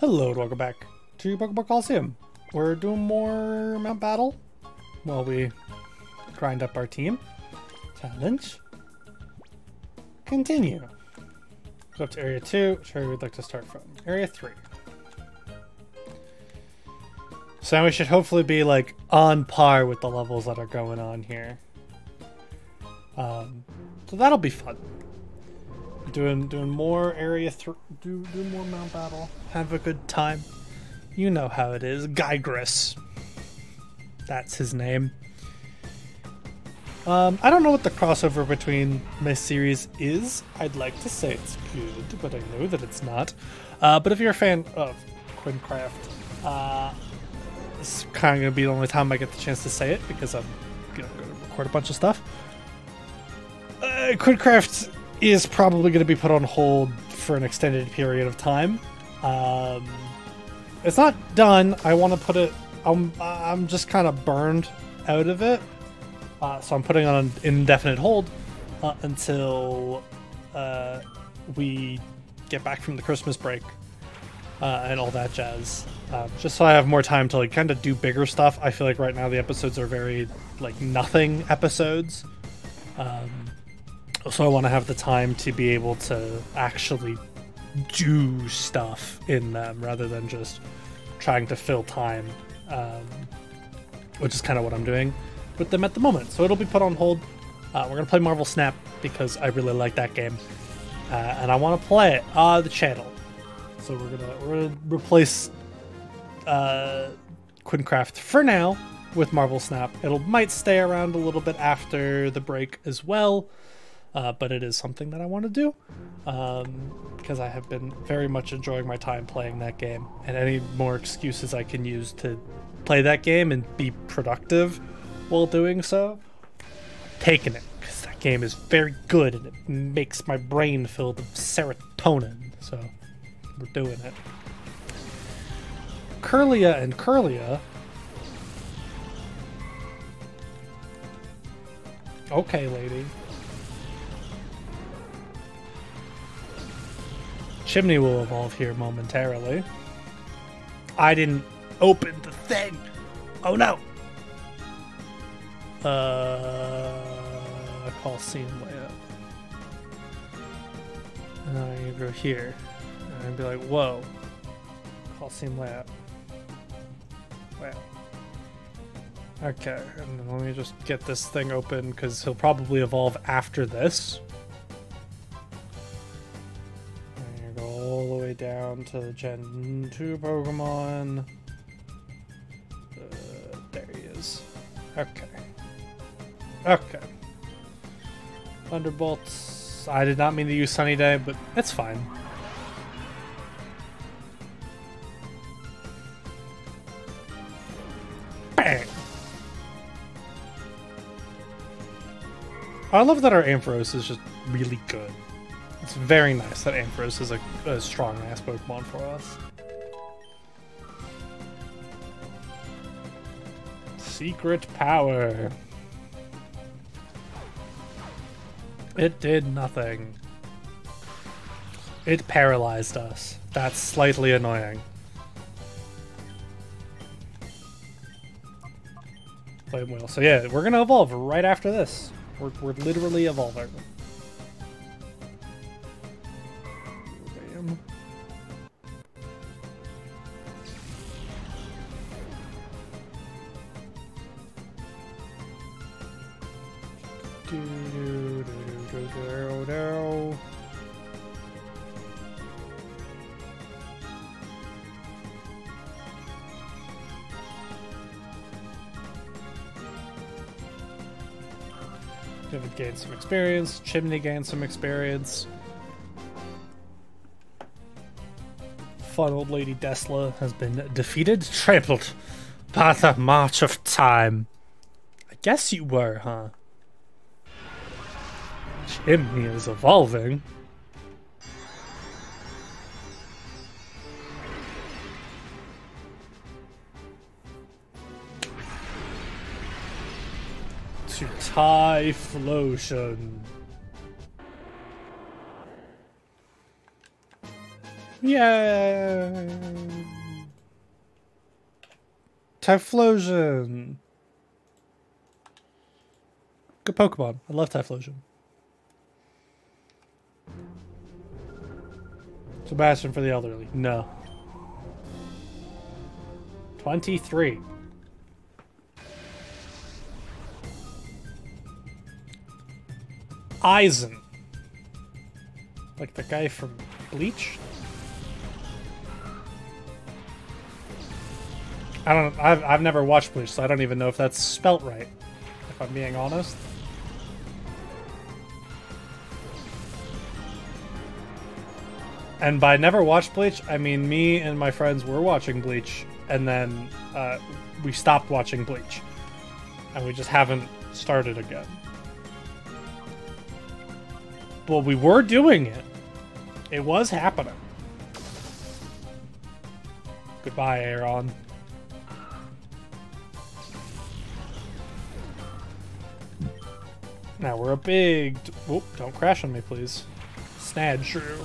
Hello and welcome back to Poke Ball Coliseum. We're doing more Mount Battle while we grind up our team. Challenge. Continue. Go up to Area 2, which area we'd like to start from. Area 3. So now we should hopefully be like on par with the levels that are going on here. So that'll be fun. Doing more area, do more Mount Battle. Have a good time. You know how it is. Gygris. That's his name. I don't know what the crossover between my series is. I'd like to say it's good, but I know that it's not. But if you're a fan of Quincraft, it's kind of going to be the only time I get the chance to say it because I'm going to record a bunch of stuff. Quincraft is probably going to be put on hold for an extended period of time. It's not done. I want to put it... I'm just kind of burned out of it. So I'm putting on an indefinite hold until we get back from the Christmas break and all that jazz. Just so I have more time to like kind of do bigger stuff. I feel like right now the episodes are very like nothing episodes. So I want to have the time to be able to actually do stuff in them rather than just trying to fill time, which is kind of what I'm doing with them at the moment. So it'll be put on hold. We're going to play Marvel Snap because I really like that game and I want to play it on the channel. So we're gonna replace Quincraft for now with Marvel Snap. It might stay around a little bit after the break as well. But it is something that I want to do because I have been very much enjoying my time playing that game, and any more excuses I can use to play that game and be productive while doing so, I'm taking it because that game is very good and it makes my brain filled with serotonin. So we're doing it. Kirlia and Kirlia. Okay, lady. Chimney will evolve here momentarily. I didn't open the thing. Oh no. Coliseum layout. And I'm gonna go here. And I'd be like, whoa. Coliseum layout. Wow. Okay, and then let me just get this thing open because he'll probably evolve after this. Down to the Gen 2 Pokemon. There he is. Okay. Okay. Thunderbolts. I did not mean to use Sunny Day, but it's fine. Bang! I love that our Ampharos is just really good. It's very nice that Ampharos is a strong-ass Pokemon for us. Secret power. It did nothing. It paralyzed us. That's slightly annoying. Flame Wheel. So yeah, we're gonna evolve right after this. We're literally evolving. Vivad gained some experience. Chimney gained some experience. Fun old lady Desla has been defeated, trampled by the march of time. I guess you were, huh? Chimney is evolving. To Typhlosion. Yay! Typhlosion. Good Pokemon. I love Typhlosion. Sebastian for the elderly. No. 23. Aizen. Like the guy from Bleach? I don't. I've never watched Bleach, so I don't even know if that's spelt right, if I'm being honest. And by never watched Bleach, I mean me and my friends were watching Bleach, and then we stopped watching Bleach. And we just haven't started again. Well, we were doing it. It was happening. Goodbye, Aaron. Now we're a big... Whoop, don't crash on me, please. Snad shrew.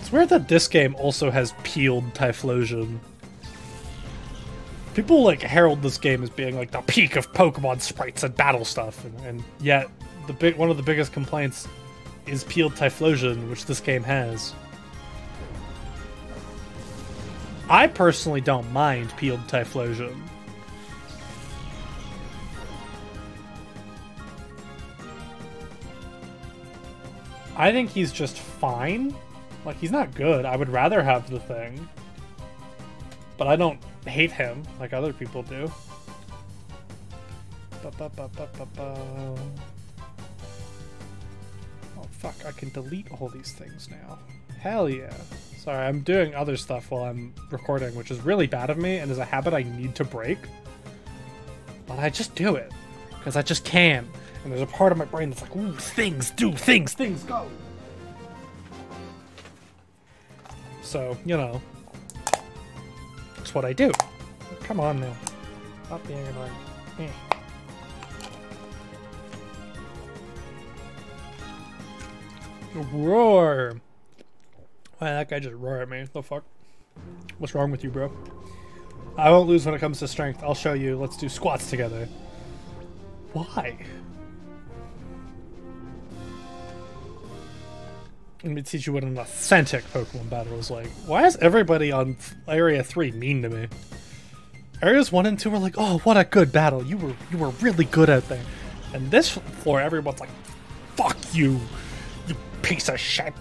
It's weird that this game also has peeled Typhlosion. People like herald this game as being like the peak of Pokemon sprites and battle stuff, and yet the one of the biggest complaints is peeled Typhlosion, which this game has. I personally don't mind peeled Typhlosion. I think he's just fine. Like, he's not good. I would rather have the thing. But I don't hate him like other people do. Oh fuck, I can delete all these things now. Hell yeah. Sorry, I'm doing other stuff while I'm recording, which is really bad of me and is a habit I need to break. But I just do it. Because I just can. And there's a part of my brain that's like, ooh, things, do things, things, go! So, you know. That's what I do. Come on now. Stop being annoying. Eh. Roar! Why, that guy just roared at me. What the fuck? What's wrong with you, bro? I won't lose when it comes to strength. I'll show you. Let's do squats together. Why? Let me teach you what an authentic Pokemon battle is like. Why is everybody on Area 3 mean to me? Areas 1 and 2 were like, oh, what a good battle. You were really good out there. And this floor, everyone's like, fuck you, you piece of shit.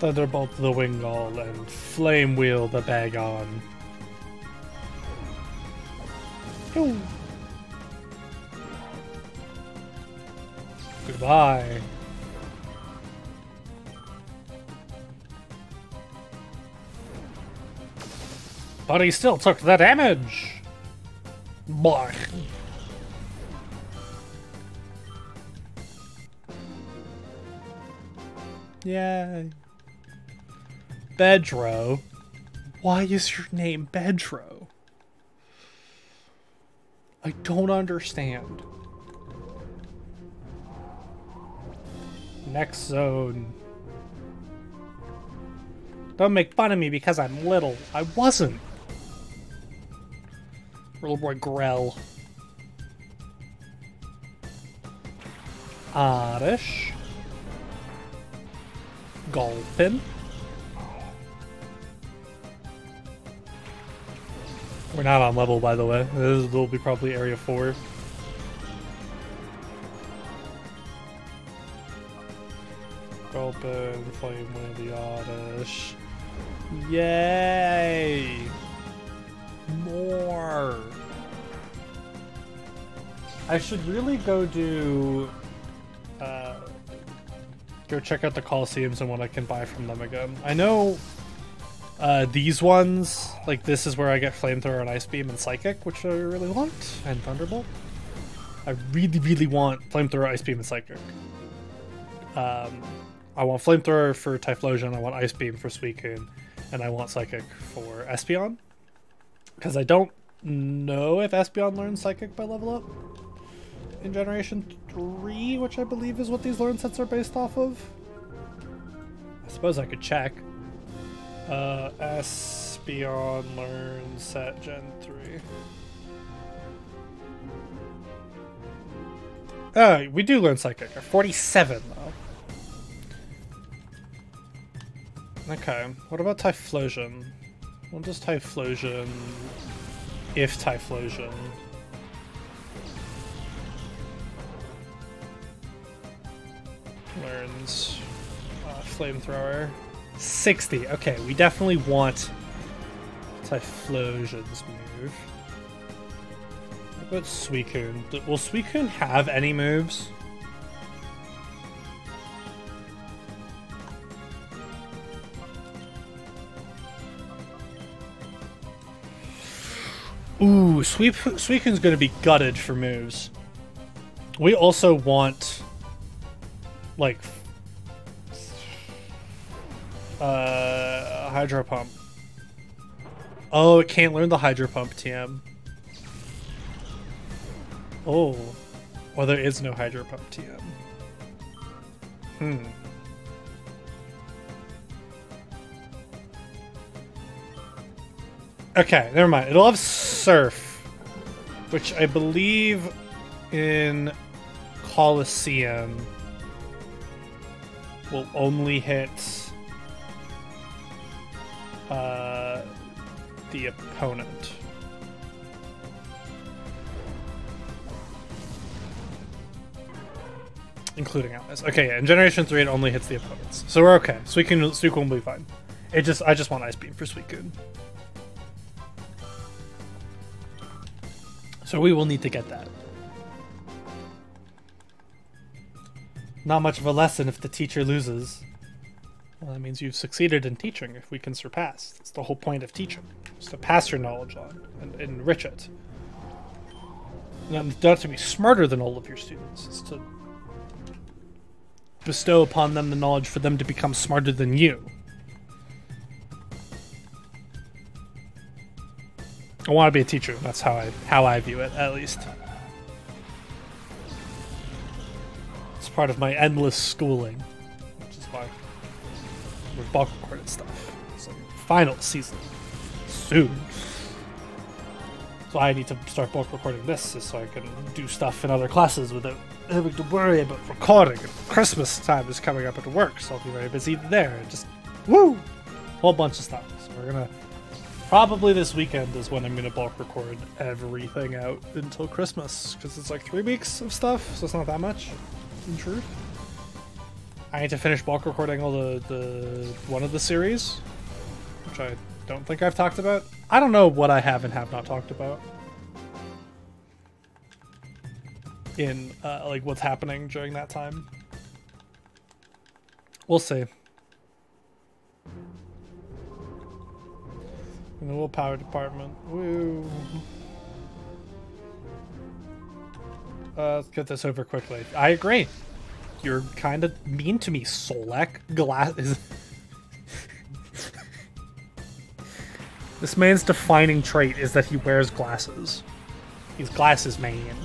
Thunderbolt the Wingull and Flame Wheel the Bagon. Ooh. Goodbye. But he still took the damage. Blah. Yay. Bedro. Why is your name Bedro? I don't understand. Next zone. Don't make fun of me because I'm little. I wasn't. Little boy Grell. Oddish. Gulpin. We're not on level, by the way. This will be probably Area 4. Golbin, Flame with the Oddish. Yay! More! I should really go do... go check out the Coliseums and what I can buy from them again. I know... these ones, like this is where I get Flamethrower and Ice Beam and Psychic, which I really want, and Thunderbolt. I really want Flamethrower, Ice Beam, and Psychic. I want Flamethrower for Typhlosion, I want Ice Beam for Suicune, and I want Psychic for Espeon. Because I don't know if Espeon learns Psychic by level up in Generation 3, which I believe is what these learn sets are based off of. I suppose I could check. Espeon learn set Gen 3. Oh, we do learn Psychic. 47, though. Okay, what about Typhlosion? What does Typhlosion... if Typhlosion... learns Flamethrower? 60, okay, we definitely want Typhlosion's move. What about Suicune? Will Suicune have any moves? Ooh, Suicune's gonna be gutted for moves. We also want, like, Hydro Pump. Oh, it can't learn the Hydro Pump TM. Oh, well, there is no Hydro Pump TM. Hmm. Okay, never mind. It'll have Surf, which I believe in Coliseum will only hit the opponent. Including allies. Okay, yeah, in Generation 3 it only hits the opponents. So we're okay. Suicune will be fine. I just want Ice Beam for Suicune. So we will need to get that. Not much of a lesson if the teacher loses. Well, that means you've succeeded in teaching if we can surpass. That's the whole point of teaching. Is to pass your knowledge on and enrich it. And not to be smarter than all of your students. It's to bestow upon them the knowledge for them to become smarter than you. I want to be a teacher. That's how I view it, at least. It's part of my endless schooling, which is why we're bulk recorded stuff. It's like final season soon. That's why I need to start bulk recording this, is so I can do stuff in other classes without having to worry about recording. And Christmas time is coming up at work, so I'll be very busy there. Just woo, whole bunch of stuff. So we're gonna. Probably this weekend is when I'm going to bulk record everything out until Christmas, because it's like 3 weeks of stuff, so it's not that much, in truth. I need to finish bulk recording all one of the series, which I don't think I've talked about. I don't know what I have and have not talked about in, like, what's happening during that time. We'll see. In the willpower department. Woo. Let's get this over quickly. I agree. You're kind of mean to me, Solek. This man's defining trait is that he wears glasses. He's glasses man.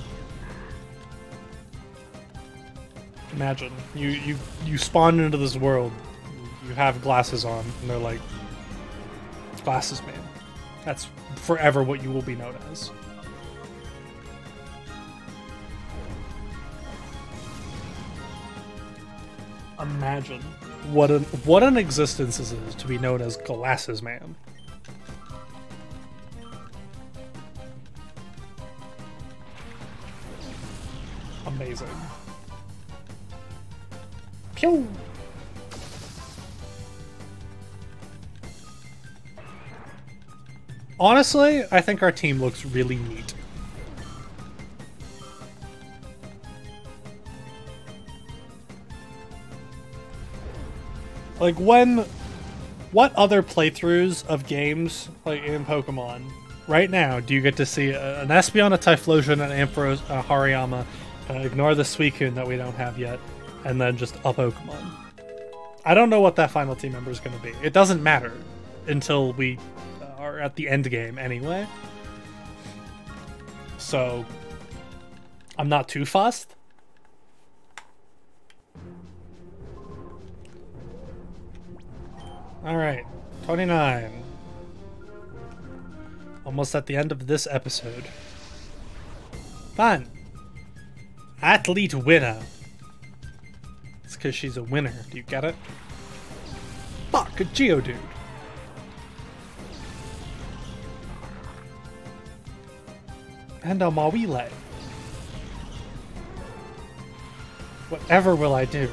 Imagine you spawn into this world. You have glasses on, and they're like, glasses man. That's forever what you will be known as. Imagine what an existence this is, to be known as Glasses Man. Amazing. Pew! Honestly, I think our team looks really neat. Like, what other playthroughs of games, like in Pokemon, right now, do you get to see an Espeon, a Typhlosion, an Ampharos, a Hariyama, ignore the Suicune that we don't have yet, and then just a Pokemon? I don't know what that final team member is going to be. It doesn't matter until we are at the end game anyway. So I'm not too fussed. All right, 29. Almost at the end of this episode. Fun. Athlete winner. It's because she's a winner. Do you get it? Fuck, a Geodude. And a Mawile. Whatever will I do?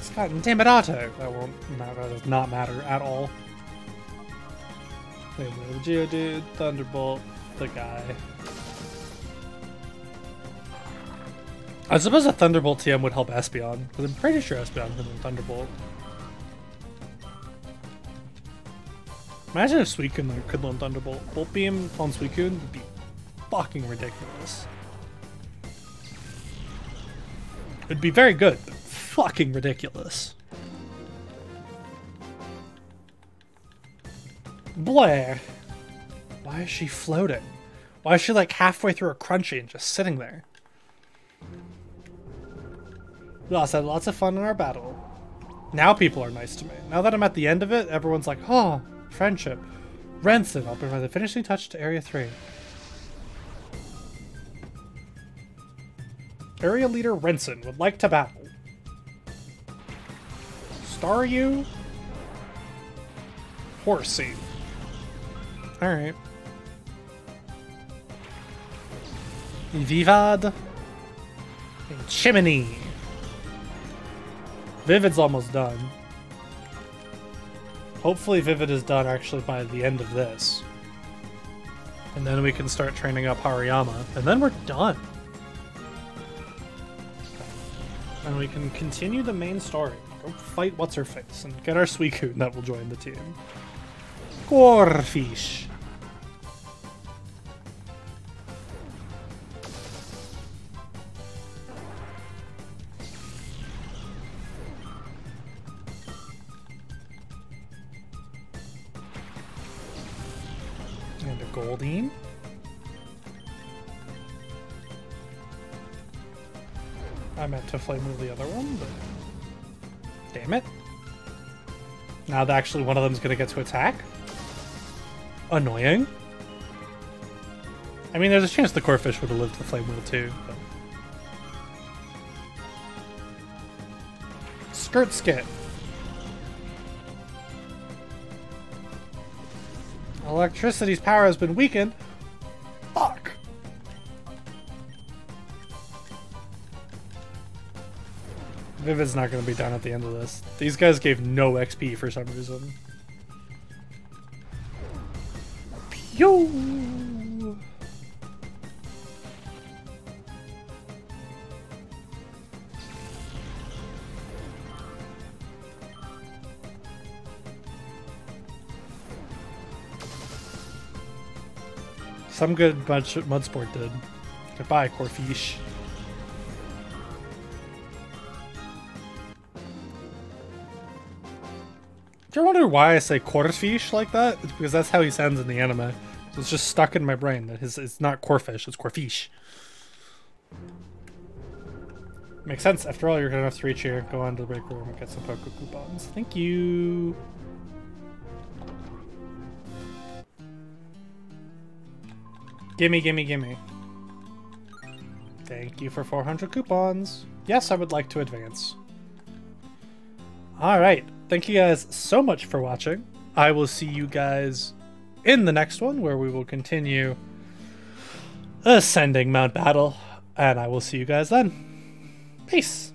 It's got Intimidato. That won't matter. That does not matter at all. Wait, Geodude, Thunderbolt, the guy. I suppose a Thunderbolt TM would help Espeon, because I'm pretty sure Espeon can Thunderbolt. Imagine if Suicune could learn Thunderbolt. Bolt Beam on Suicune would be fucking ridiculous. It'd be very good, but fucking ridiculous. Blair. Why is she floating? Why is she like halfway through a crunchy and just sitting there? We also had lots of fun in our battle. Now people are nice to me. Now that I'm at the end of it, everyone's like, oh, friendship. Renson, I'll provide the finishing touch to Area 3. Area Leader Renson would like to battle. Staryu? Horsey. Alright. Vivad. And Chimney. Vivid's almost done. Hopefully Vivid is done actually by the end of this. And then we can start training up Hariyama. And then we're done. And we can continue the main story. Go fight What's-Her-Face and get our Suicune that will join the team. Corphish. And a Golbin. I meant to flame move the other one, but damn it. Now that actually one of them's gonna get to attack. Annoying. I mean, there's a chance the Corphish would have lived the Flame Wheel too. But... Skirt Skit. Electricity's power has been weakened. Fuck. Vivid's not going to be done at the end of this. These guys gave no XP for some reason. Yo! Some good Mudsport did. Goodbye, Corphish. Do you wonder why I say Corphish like that? It's because that's how he sounds in the anime. So it's just stuck in my brain that it's not Corphish, it's Corphish. Makes sense. After all, you're good enough to reach here. Go on to the break room and get some Poke Coupons. Thank you. Gimme, gimme, gimme. Thank you for 400 coupons. Yes, I would like to advance. All right. Thank you guys so much for watching. I will see you guys in the next one where we will continue ascending Mount Battle, and I will see you guys then. Peace.